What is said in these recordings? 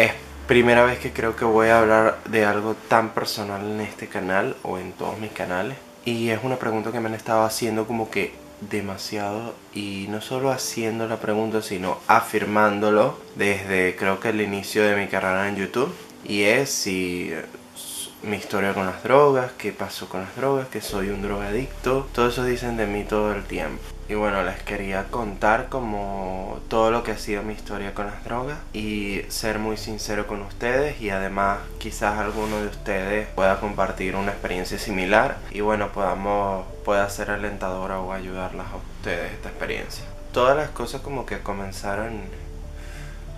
Es primera vez que creo que voy a hablar de algo tan personal en este canal o en todos mis canales. Y es una pregunta que me han estado haciendo como que demasiado, y no solo haciendo la pregunta sino afirmándolo desde creo que el inicio de mi carrera en YouTube. Y es si mi historia con las drogas, qué pasó con las drogas, que soy un drogadicto, todo eso dicen de mí todo el tiempo. Y bueno, les quería contar como todo lo que ha sido mi historia con las drogas y ser muy sincero con ustedes, y además quizás alguno de ustedes pueda compartir una experiencia similar y bueno, pueda ser alentadora o ayudarlas a ustedes esta experiencia. Todas las cosas como que comenzaron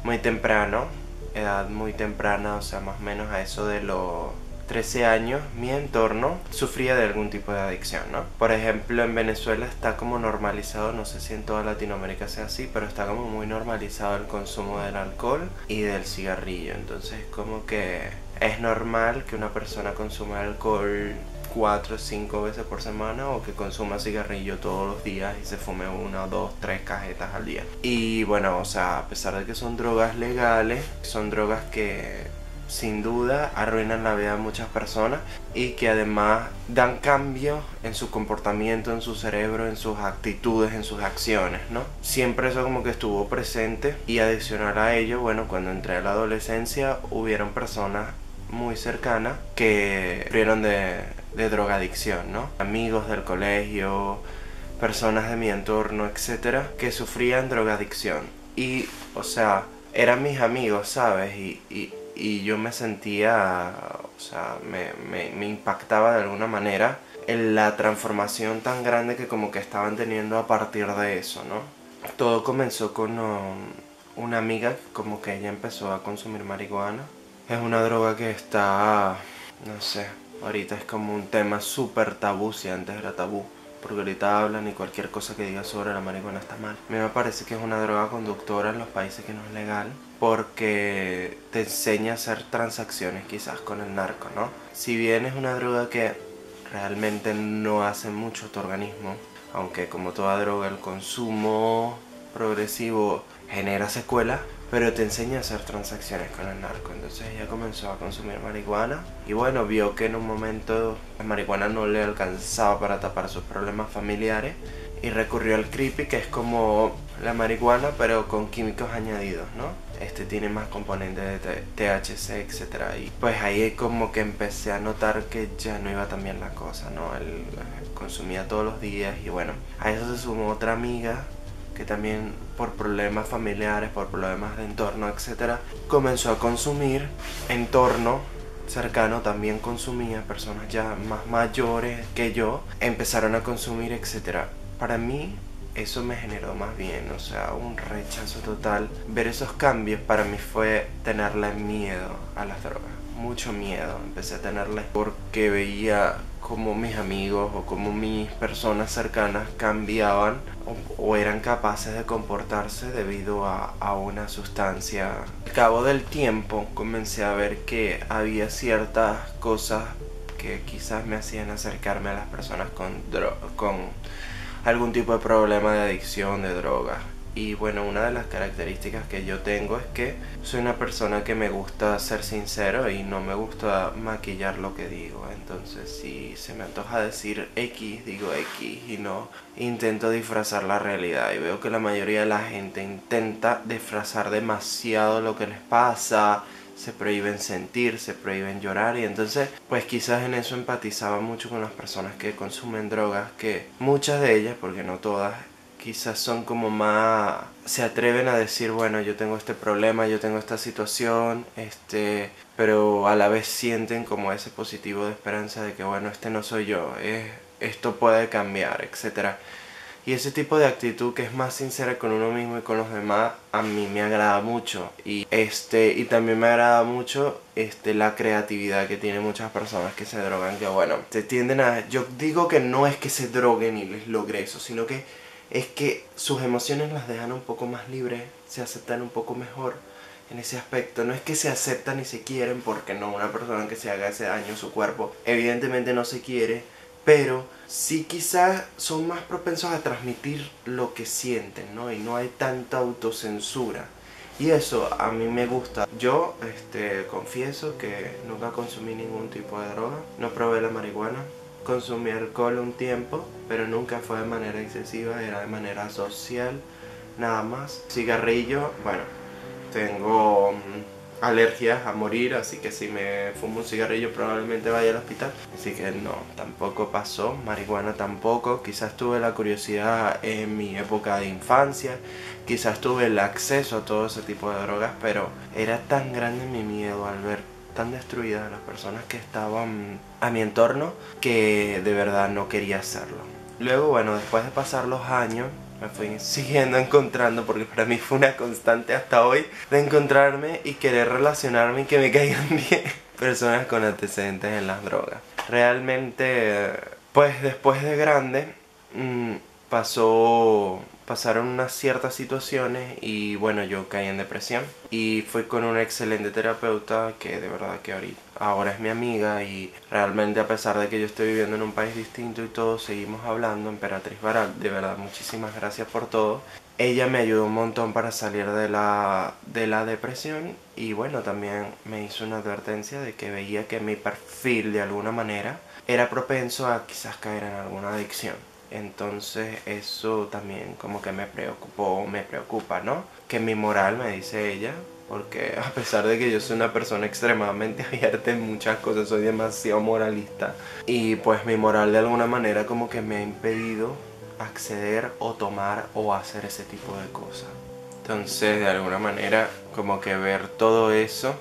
muy temprano, edad muy temprana, o sea, más o menos a eso de los 13 años, mi entorno sufría de algún tipo de adicción, ¿no? Por ejemplo, en Venezuela está como normalizado, no sé si en toda Latinoamérica sea así, pero está como muy normalizado el consumo del alcohol y del cigarrillo. Entonces, como que es normal que una persona consuma alcohol 4 o 5 veces por semana, o que consuma cigarrillo todos los días y se fume 1, 2, 3 cajetas al día. Y bueno, o sea, a pesar de que son drogas legales, son drogas que sin duda arruinan la vida de muchas personas y que además dan cambios en su comportamiento, en su cerebro, en sus actitudes, en sus acciones, ¿no? Siempre eso como que estuvo presente, y adicional a ello, bueno, cuando entré a la adolescencia hubieron personas muy cercanas que sufrieron de drogadicción, ¿no? Amigos del colegio, personas de mi entorno, etcétera, que sufrían drogadicción. Y, o sea, eran mis amigos, ¿sabes? Y yo me sentía, o sea, me impactaba de alguna manera en la transformación tan grande que como que estaban teniendo a partir de eso, ¿no? Todo comenzó con una amiga, como que ella empezó a consumir marihuana. Es una droga que está, no sé, ahorita es como un tema súper tabú, si antes era tabú. Porque ahorita hablan y cualquier cosa que diga sobre la marihuana está mal. A mí me parece que es una droga conductora en los países que no es legal, porque te enseña a hacer transacciones quizás con el narco, ¿no? Si bien es una droga que realmente no hace mucho a tu organismo, aunque como toda droga el consumo progresivo genera secuelas, pero te enseña a hacer transacciones con el narco. Entonces ella comenzó a consumir marihuana y bueno, vio que en un momento la marihuana no le alcanzaba para tapar sus problemas familiares y recurrió al creepy, que es como la marihuana pero con químicos añadidos, ¿no? Este tiene más componentes de THC, etc. Y pues ahí como que empecé a notar que ya no iba tan bien la cosa, ¿no? Él consumía todos los días y bueno, a eso se sumó otra amiga que también por problemas familiares, por problemas de entorno, etcétera, comenzó a consumir. Entorno cercano también consumía, personas ya más mayores que yo empezaron a consumir, etcétera. Para mí eso me generó más bien, o sea, un rechazo total. Ver esos cambios para mí fue tenerle miedo a las drogas, mucho miedo. Empecé a tenerle porque veía como mis amigos o como mis personas cercanas cambiaban o eran capaces de comportarse debido a una sustancia. Al cabo del tiempo comencé a ver que había ciertas cosas que quizás me hacían acercarme a las personas con algún tipo de problema de adicción, de drogas. Y bueno, una de las características que yo tengo es que soy una persona que me gusta ser sincero y no me gusta maquillar lo que digo. Entonces si se me antoja decir X, digo X y no intento disfrazar la realidad. Y veo que la mayoría de la gente intenta disfrazar demasiado lo que les pasa, se prohíben sentir, se prohíben llorar, y entonces pues quizás en eso empatizaba mucho con las personas que consumen drogas, que muchas de ellas, porque no todas, quizás son como más, se atreven a decir, bueno, yo tengo este problema, yo tengo esta situación, pero a la vez sienten como ese positivo de esperanza de que bueno, este no soy yo, esto puede cambiar, etc. Y ese tipo de actitud que es más sincera con uno mismo y con los demás, a mí me agrada mucho. Y también me agrada mucho la creatividad que tienen muchas personas que se drogan, que bueno, se tienden a, yo digo que no es que se droguen y les logre eso, sino que es que sus emociones las dejan un poco más libres, se aceptan un poco mejor en ese aspecto. No es que se aceptan y se quieren, porque no, una persona que se haga ese daño a su cuerpo evidentemente no se quiere, pero sí quizás son más propensos a transmitir lo que sienten, ¿no? Y no hay tanta autocensura. Y eso a mí me gusta. Yo confieso que nunca consumí ningún tipo de droga. No probé la marihuana. Consumí alcohol un tiempo, pero nunca fue de manera excesiva, era de manera social, nada más. Cigarrillo, bueno, tengo alergias a morir, así que si me fumo un cigarrillo probablemente vaya al hospital. Así que no, tampoco pasó, marihuana tampoco. Quizás tuve la curiosidad en mi época de infancia, quizás tuve el acceso a todo ese tipo de drogas, pero era tan grande mi miedo al ver tan destruidas las personas que estaban a mi entorno, que de verdad no quería hacerlo. Luego, bueno, después de pasar los años, me fui siguiendo encontrando, porque para mí fue una constante hasta hoy, de encontrarme y querer relacionarme y que me caigan bien personas con antecedentes en las drogas. Realmente, pues después de grande, pasaron unas ciertas situaciones y bueno, yo caí en depresión y fui con una excelente terapeuta que de verdad que ahora es mi amiga, y realmente a pesar de que yo estoy viviendo en un país distinto y todo, seguimos hablando. Emperatriz Varal, de verdad muchísimas gracias por todo. Ella me ayudó un montón para salir de la depresión, y bueno, también me hizo una advertencia de que veía que mi perfil de alguna manera era propenso a quizás caer en alguna adicción. Entonces eso también como que me preocupa, ¿no? Que mi moral, me dice ella, porque a pesar de que yo soy una persona extremadamente abierta en muchas cosas, soy demasiado moralista. Y pues mi moral de alguna manera como que me ha impedido acceder o tomar o hacer ese tipo de cosas. Entonces de alguna manera como que ver todo eso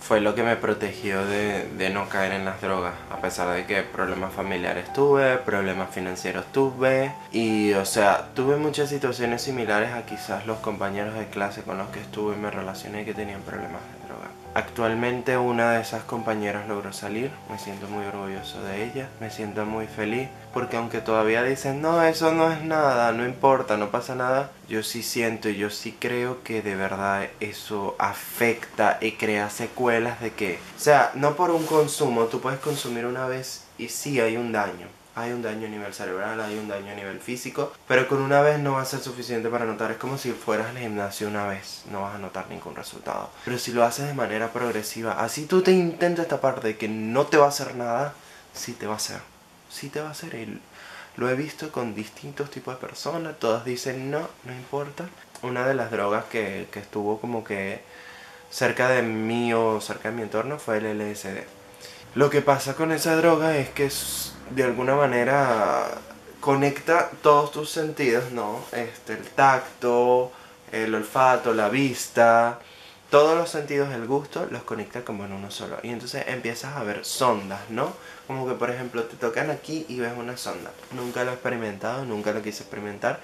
fue lo que me protegió de no caer en las drogas, a pesar de que problemas familiares tuve, problemas financieros tuve, y o sea, tuve muchas situaciones similares a quizás los compañeros de clase con los que estuve y me relacioné que tenían problemas de droga. Actualmente una de esas compañeras logró salir, me siento muy orgulloso de ella, me siento muy feliz, porque aunque todavía dicen, no, eso no es nada, no importa, no pasa nada, yo sí siento y yo sí creo que de verdad eso afecta y crea secuelas de que, o sea, no por un consumo, tú puedes consumir una vez y sí hay un daño a nivel cerebral, hay un daño a nivel físico, pero con una vez no va a ser suficiente para notar. Es como si fueras al gimnasio una vez, no vas a notar ningún resultado. Pero si lo haces de manera progresiva, así tú te intentas tapar de que no te va a hacer nada, sí te va a hacer. Sí te va a hacer. Y lo he visto con distintos tipos de personas, todas dicen no, no importa. Una de las drogas que estuvo como que cerca de mí o cerca de mi entorno fue el LSD. Lo que pasa con esa droga es que de alguna manera conecta todos tus sentidos, ¿no? El tacto, el olfato, la vista, todos los sentidos, el gusto, los conecta como en uno solo. Y entonces empiezas a ver sondas, ¿no? Como que por ejemplo te tocan aquí y ves una sonda. Nunca lo he experimentado, nunca lo quise experimentar.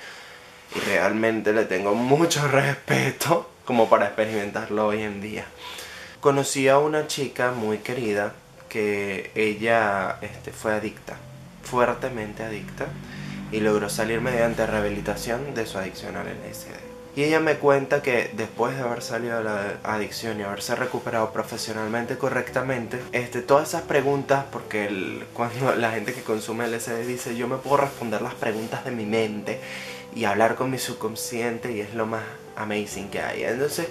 Y realmente le tengo mucho respeto como para experimentarlo hoy en día. Conocí a una chica muy querida que ella fue adicta, fuertemente adicta, y logró salir mediante rehabilitación de su adicción al LSD. Y ella me cuenta que después de haber salido de la adicción y haberse recuperado profesionalmente correctamente, todas esas preguntas, porque cuando la gente que consume LSD dice yo me puedo responder las preguntas de mi mente y hablar con mi subconsciente, y es lo más amazing que hay. Entonces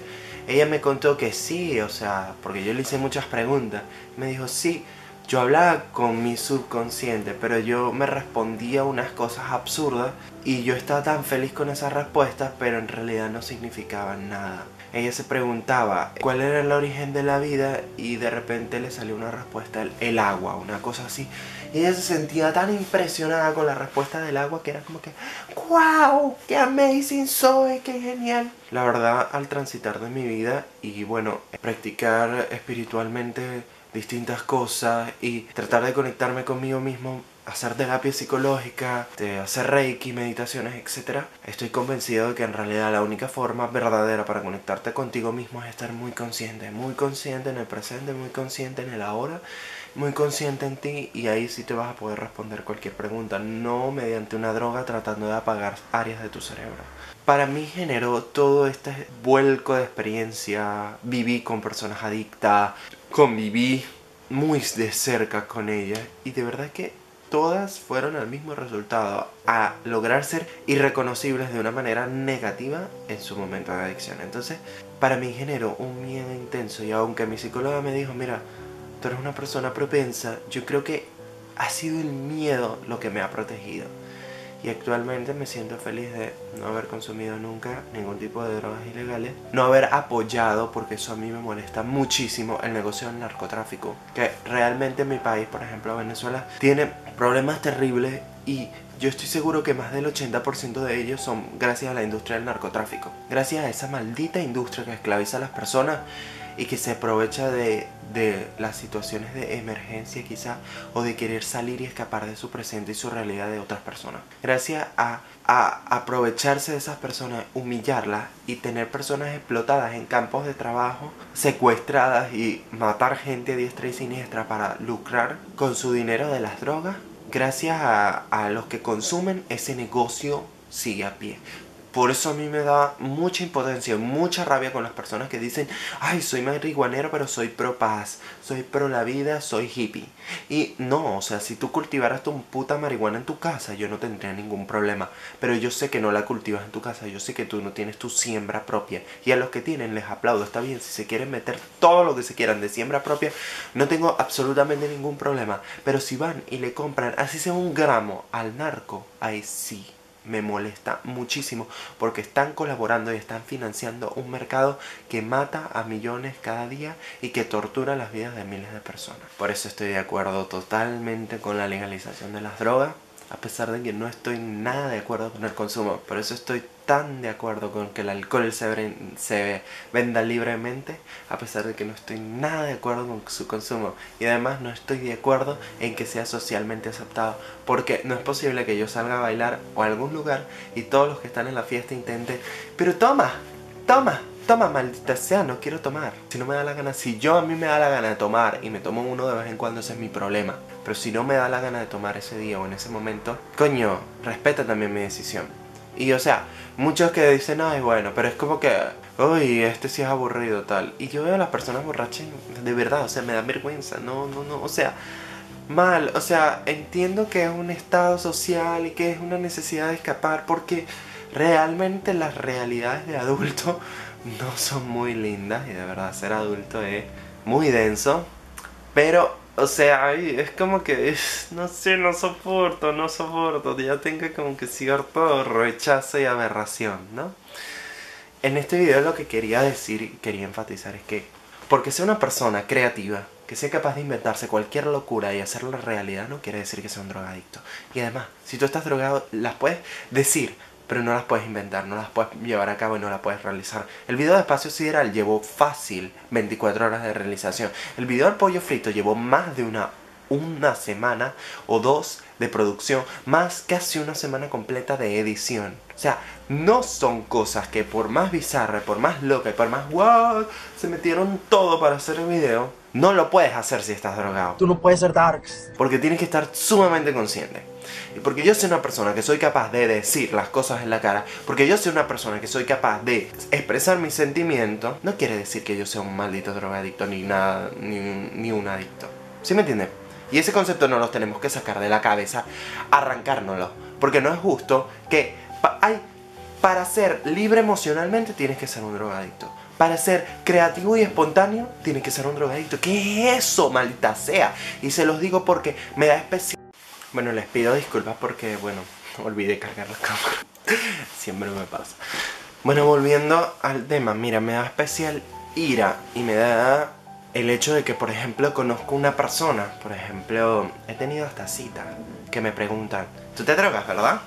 ella me contó que sí, o sea, porque yo le hice muchas preguntas. Me dijo, sí, yo hablaba con mi subconsciente, pero yo me respondía unas cosas absurdas y yo estaba tan feliz con esas respuestas, pero en realidad no significaban nada. Ella se preguntaba cuál era el origen de la vida y de repente le salió una respuesta, el agua, una cosa así. Y ella se sentía tan impresionada con la respuesta del agua que era como que ¡wow! ¡Qué amazing soy! ¡Qué genial! La verdad, al transitar de mi vida y bueno, practicar espiritualmente distintas cosas y tratar de conectarme conmigo mismo, hacer terapia psicológica, hacer reiki, meditaciones, etc. Estoy convencido de que en realidad la única forma verdadera para conectarte contigo mismo es estar muy consciente en el presente, muy consciente en el ahora, muy consciente en ti, y ahí sí te vas a poder responder cualquier pregunta, no mediante una droga tratando de apagar áreas de tu cerebro. Para mí generó todo este vuelco de experiencia, viví con personas adictas, conviví muy de cerca con ellas y de verdad que todas fueron al mismo resultado, a lograr ser irreconocibles de una manera negativa en su momento de adicción. Entonces, Para mí generó un miedo intenso, y aunque mi psicóloga me dijo, mira, tú eres una persona propensa, yo creo que ha sido el miedo lo que me ha protegido. Y actualmente me siento feliz de no haber consumido nunca ningún tipo de drogas ilegales, no haber apoyado, porque eso a mí me molesta muchísimo, el negocio del narcotráfico, que realmente mi país, por ejemplo Venezuela, tiene problemas terribles y yo estoy seguro que más del 80% de ellos son gracias a la industria del narcotráfico, gracias a esa maldita industria que esclaviza a las personas y que se aprovecha de las situaciones de emergencia quizá, o de querer salir y escapar de su presente y su realidad de otras personas. Gracias a aprovecharse de esas personas, humillarlas y tener personas explotadas en campos de trabajo, secuestradas, y matar gente a diestra y siniestra para lucrar con su dinero de las drogas. Gracias a los que consumen, ese negocio sigue a pie. Por eso a mí me da mucha impotencia, mucha rabia con las personas que dicen, ay, soy marihuanero pero soy pro paz, soy pro la vida, soy hippie. Y no, o sea, si tú cultivaras tu puta marihuana en tu casa, yo no tendría ningún problema. Pero yo sé que no la cultivas en tu casa, yo sé que tú no tienes tu siembra propia. Y a los que tienen les aplaudo, está bien, si se quieren meter todo lo que se quieran de siembra propia, no tengo absolutamente ningún problema. Pero si van y le compran, así sea un gramo, al narco, ahí sí me molesta muchísimo, porque están colaborando y están financiando un mercado que mata a millones cada día y que tortura las vidas de miles de personas. Por eso estoy de acuerdo totalmente con la legalización de las drogas, a pesar de que no estoy nada de acuerdo con el consumo. Por eso estoy tan de acuerdo con que el alcohol se venda libremente, a pesar de que no estoy nada de acuerdo con su consumo. Y además no estoy de acuerdo en que sea socialmente aceptado, porque no es posible que yo salga a bailar o a algún lugar y todos los que están en la fiesta intenten, pero toma, toma, toma, maldita sea, no quiero tomar. Si no me da la gana, si yo a mí me da la gana de tomar y me tomo uno de vez en cuando, ese es mi problema. Pero si no me da la gana de tomar ese día o en ese momento, coño, respeta también mi decisión. Y o sea, muchos que dicen, ay bueno, pero es como que, uy, este sí es aburrido tal. Y yo veo a las personas borrachas de verdad, o sea, me da vergüenza, no, o sea, mal. O sea, entiendo que es un estado social y que es una necesidad de escapar, porque realmente las realidades de adulto no son muy lindas, y de verdad ser adulto es muy denso. Pero, o sea, es como que, no sé, no soporto, ya tengo como que cierto rechazo y aberración, ¿no? En este video lo que quería decir y quería enfatizar es que, porque sea una persona creativa, que sea capaz de inventarse cualquier locura y hacerla realidad, no quiere decir que sea un drogadicto. Y además, si tú estás drogado, las puedes decir, pero no las puedes inventar, no las puedes llevar a cabo y no las puedes realizar. El video de Espacio Sideral llevó fácil 24 horas de realización. El video del pollo frito llevó más de una semana o dos de producción, más casi una semana completa de edición. O sea, no son cosas que por más bizarra, por más loca y por más wow, se metieron todo para hacer el video. No lo puedes hacer si estás drogado. Tú no puedes ser darks, porque tienes que estar sumamente consciente. Y porque yo soy una persona que soy capaz de decir las cosas en la cara, porque yo soy una persona que soy capaz de expresar mis sentimientos, no quiere decir que yo sea un maldito drogadicto ni nada, ni un adicto. ¿Sí me entienden? Y ese concepto no los tenemos que sacar de la cabeza, arrancárnoslo, porque no es justo que para ser libre emocionalmente tienes que ser un drogadicto. Para ser creativo y espontáneo tienes que ser un drogadicto. ¿Qué es eso, maldita sea? Y se los digo porque me da especial. Bueno, les pido disculpas porque, bueno, olvidé cargar la cámara. Siempre me pasa. Bueno, volviendo al tema, mira, me da especial ira y me da el hecho de que, por ejemplo, conozco una persona, por ejemplo, he tenido hasta citas que me preguntan, ¿tú te drogas, verdad?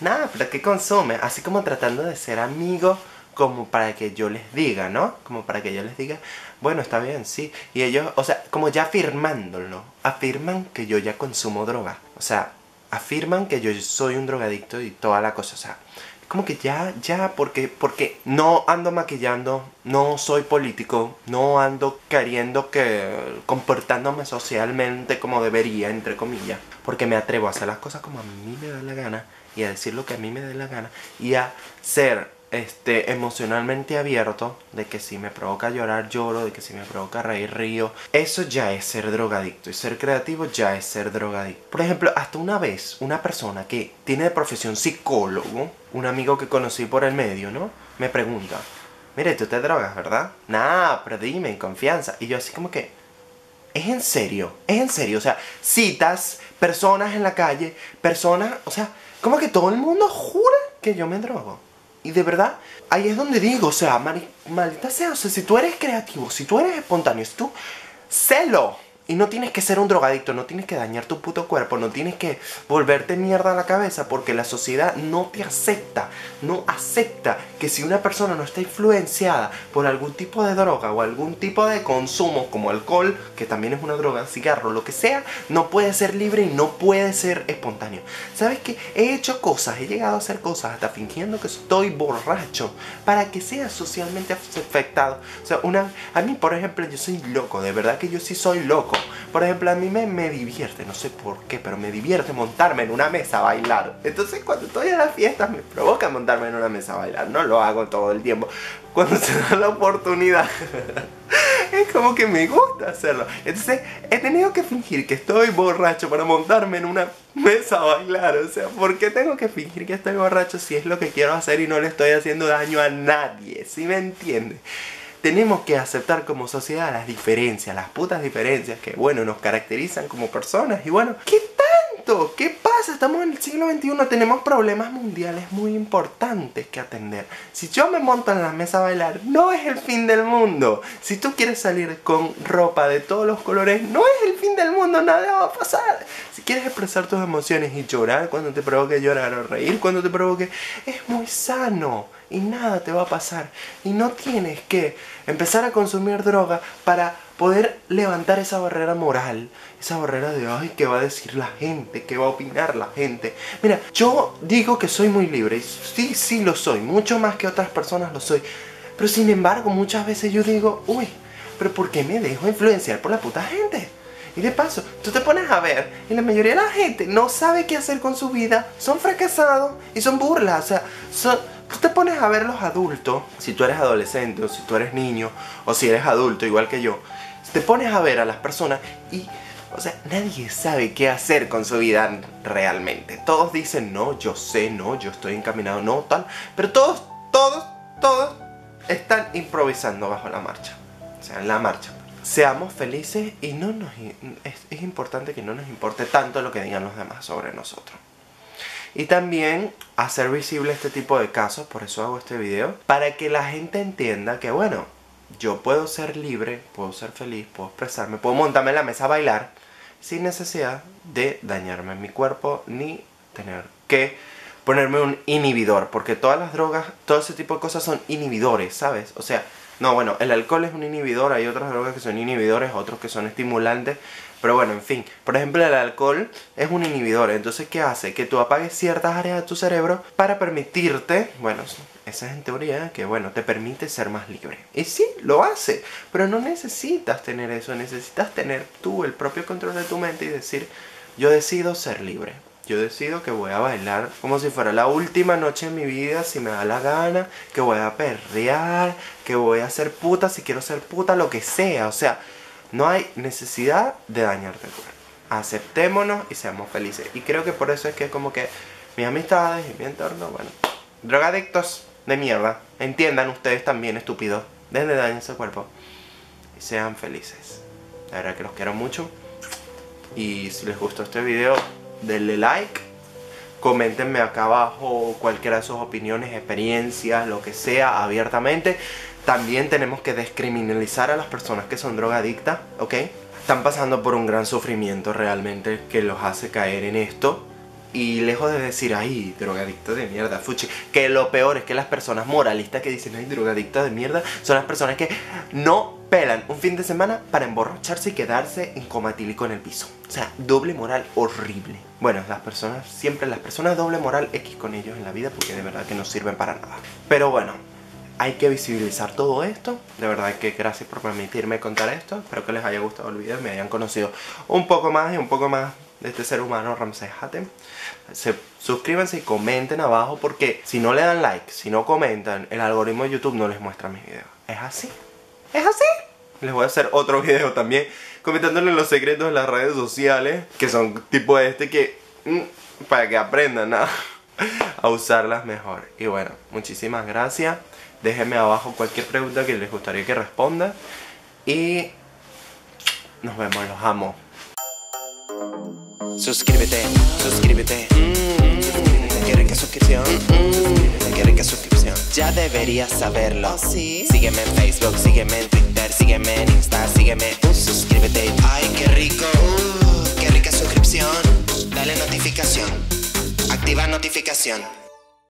Nada, pero ¿qué consumes? Así como tratando de ser amigo, como para que yo les diga, ¿no? Como para que yo les diga, bueno, está bien, sí. Y ellos, o sea, como ya afirmándolo, afirman que yo ya consumo droga. O sea, afirman que yo soy un drogadicto y toda la cosa, o sea, como que ya, porque no ando maquillando, no soy político, no ando queriendo que, comportándome socialmente como debería, entre comillas, porque me atrevo a hacer las cosas como a mí me da la gana, y a decir lo que a mí me da la gana, y a ser, emocionalmente abierto, de que si me provoca llorar, lloro, de que si me provoca reír, río. Eso ya es ser drogadicto, y ser creativo ya es ser drogadicto. Por ejemplo, hasta una vez, una persona que tiene de profesión psicólogo, un amigo que conocí por el medio, ¿no?, me pregunta, mire, tú te drogas, ¿verdad? Nah, pero dime, en confianza. Y yo así como que, ¿es en serio? ¿Es en serio? O sea, citas, personas en la calle, personas, o sea, como que todo el mundo jura que yo me drogo. Y de verdad, ahí es donde digo, o sea, maldita sea, o sea, si tú eres creativo, si tú eres espontáneo, si tú, sélo. Y no tienes que ser un drogadicto, no tienes que dañar tu puto cuerpo, no tienes que volverte mierda a la cabeza porque la sociedad no te acepta, no acepta que si una persona no está influenciada por algún tipo de droga o algún tipo de consumo como alcohol, que también es una droga, cigarro, lo que sea, no puede ser libre y no puede ser espontáneo. ¿Sabes qué? He hecho cosas, he llegado a hacer cosas hasta fingiendo que estoy borracho para que sea socialmente afectado. O sea, a mí, por ejemplo, yo soy loco, de verdad que yo sí soy loco. Por ejemplo, a mí me divierte, no sé por qué, pero me divierte montarme en una mesa a bailar. Entonces cuando estoy en las fiestas me provoca montarme en una mesa a bailar. No lo hago todo el tiempo. Cuando se da la oportunidad es como que me gusta hacerlo. Entonces he tenido que fingir que estoy borracho para montarme en una mesa a bailar. O sea, ¿por qué tengo que fingir que estoy borracho si es lo que quiero hacer y no le estoy haciendo daño a nadie? ¿Sí me entiendes? Tenemos que aceptar como sociedad las diferencias, las putas diferencias que, bueno, nos caracterizan como personas. Y bueno, ¿qué tanto? ¿Qué pasa? Estamos en el siglo XXI, tenemos problemas mundiales muy importantes que atender. Si yo me monto en la mesa a bailar, no es el fin del mundo. Si tú quieres salir con ropa de todos los colores, no es el fin del mundo, nada va a pasar. Si quieres expresar tus emociones y llorar cuando te provoque llorar o reír cuando te provoque, es muy sano. Y nada te va a pasar. Y no tienes que empezar a consumir droga para poder levantar esa barrera moral, esa barrera de, ay, ¿qué va a decir la gente? ¿Qué va a opinar la gente? Mira, yo digo que soy muy libre. Y sí, sí lo soy. Mucho más que otras personas lo soy. Pero sin embargo, muchas veces yo digo, uy, ¿pero por qué me dejo influenciar por la puta gente? Y de paso, tú te pones a ver y la mayoría de la gente no sabe qué hacer con su vida. Son fracasados y son burlas. O sea, tú te pones a ver los adultos, si tú eres adolescente o si tú eres niño o si eres adulto igual que yo, te pones a ver a las personas y, o sea, nadie sabe qué hacer con su vida realmente. Todos dicen, no, yo sé, no, yo estoy encaminado, no, tal, pero todos están improvisando bajo la marcha, o sea, en la marcha. Seamos felices y no nos, es importante que no nos importe tanto lo que digan los demás sobre nosotros. Y también hacer visible este tipo de casos, por eso hago este video, para que la gente entienda que, bueno, yo puedo ser libre, puedo ser feliz, puedo expresarme, puedo montarme en la mesa a bailar sin necesidad de dañarme en mi cuerpo ni tener que ponerme un inhibidor, porque todas las drogas, todo ese tipo de cosas son inhibidores, ¿sabes? O sea, no, bueno, el alcohol es un inhibidor, hay otras drogas que son inhibidores, otros que son estimulantes. Pero bueno, en fin, por ejemplo el alcohol es un inhibidor, entonces ¿qué hace? Que tú apagues ciertas áreas de tu cerebro para permitirte, bueno, esa es en teoría, que bueno, te permite ser más libre. Y sí, lo hace, pero no necesitas tener eso, necesitas tener tú el propio control de tu mente y decir, yo decido ser libre. Yo decido que voy a bailar como si fuera la última noche de mi vida, si me da la gana, que voy a perrear, que voy a ser puta, si quiero ser puta, lo que sea, o sea, no hay necesidad de dañarte el cuerpo. Aceptémonos y seamos felices. Y creo que por eso es que como que mis amistades y mi entorno, bueno, drogadictos de mierda, entiendan ustedes también, estúpidos, desde dañarse el cuerpo y sean felices. La verdad que los quiero mucho. Y si les gustó este video, denle like, coméntenme acá abajo cualquiera de sus opiniones, experiencias, lo que sea, abiertamente. También tenemos que descriminalizar a las personas que son drogadictas, ¿ok? Están pasando por un gran sufrimiento realmente que los hace caer en esto. Y lejos de decir, ay, drogadictos de mierda, fuchi, que lo peor es que las personas moralistas que dicen, ay, drogadictos de mierda, son las personas que no pelan un fin de semana para emborracharse y quedarse en coma etílico en el piso. O sea, doble moral horrible. Bueno, las personas, siempre las personas doble moral X con ellos en la vida porque de verdad que no sirven para nada. Pero bueno, hay que visibilizar todo esto. De verdad que gracias por permitirme contar esto. Espero que les haya gustado el video y me hayan conocido un poco más y un poco más de este ser humano, Ramsés Hatem. Suscríbanse y comenten abajo porque si no le dan like, si no comentan, el algoritmo de YouTube no les muestra mis videos. Es así. Es así. Les voy a hacer otro video también comentándoles los secretos de las redes sociales, que son tipo este, que para que aprendan a usarlas mejor. Y bueno, muchísimas gracias. Déjenme abajo cualquier pregunta que les gustaría que responda. Y nos vemos, los amo. Suscríbete, suscríbete. ¿Quieren que suscripción? ¿Quieren que suscripción? Ya deberías saberlo. ¿Sí? Sígueme en Facebook, sígueme en Twitter, sígueme en Insta, sígueme. Suscríbete. Ay, qué rico. Qué rica suscripción. Dale notificación. Activa notificación.